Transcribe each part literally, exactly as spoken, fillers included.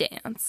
dance.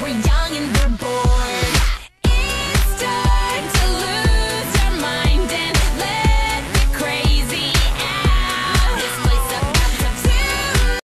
We're young and we're